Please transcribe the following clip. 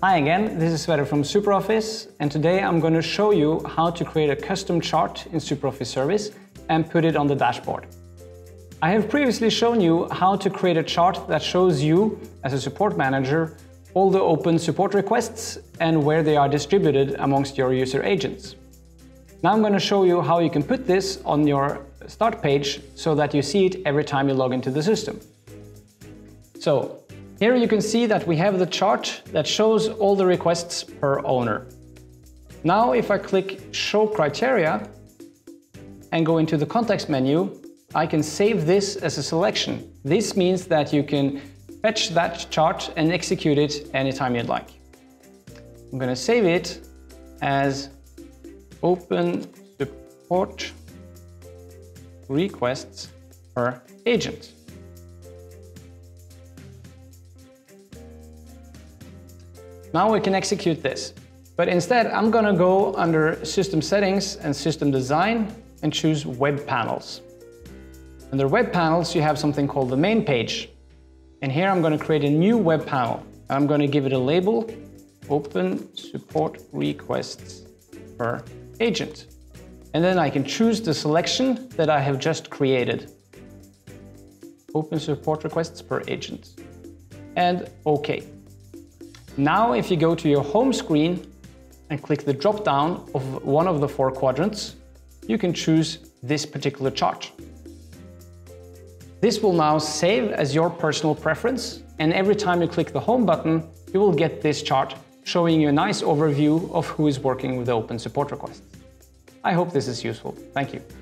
Hi again, this is Sverre from SuperOffice, and today I'm going to show you how to create a custom chart in SuperOffice Service and put it on the dashboard. I have previously shown you how to create a chart that shows you, as a support manager, all the open support requests and where they are distributed amongst your user agents. Now I'm going to show you how you can put this on your start page so that you see it every time you log into the system. So here you can see that we have the chart that shows all the requests per owner. Now if I click Show Criteria and go into the context menu, I can save this as a selection. This means that you can fetch that chart and execute it anytime you'd like. I'm going to save it as Open Support Requests per Agent. Now we can execute this, but instead I'm going to go under System Settings and System Design and choose Web Panels. Under Web Panels you have something called the Main Page, and here I'm going to create a new web panel. I'm going to give it a label, Open Support Requests per Agent. And then I can choose the selection that I have just created. Open Support Requests per Agent. And OK. Now if you go to your home screen and click the drop down of one of the four quadrants, you can choose this particular chart. This will now save as your personal preference, and every time you click the home button, you will get this chart showing you a nice overview of who is working with the open support requests. I hope this is useful. Thank you.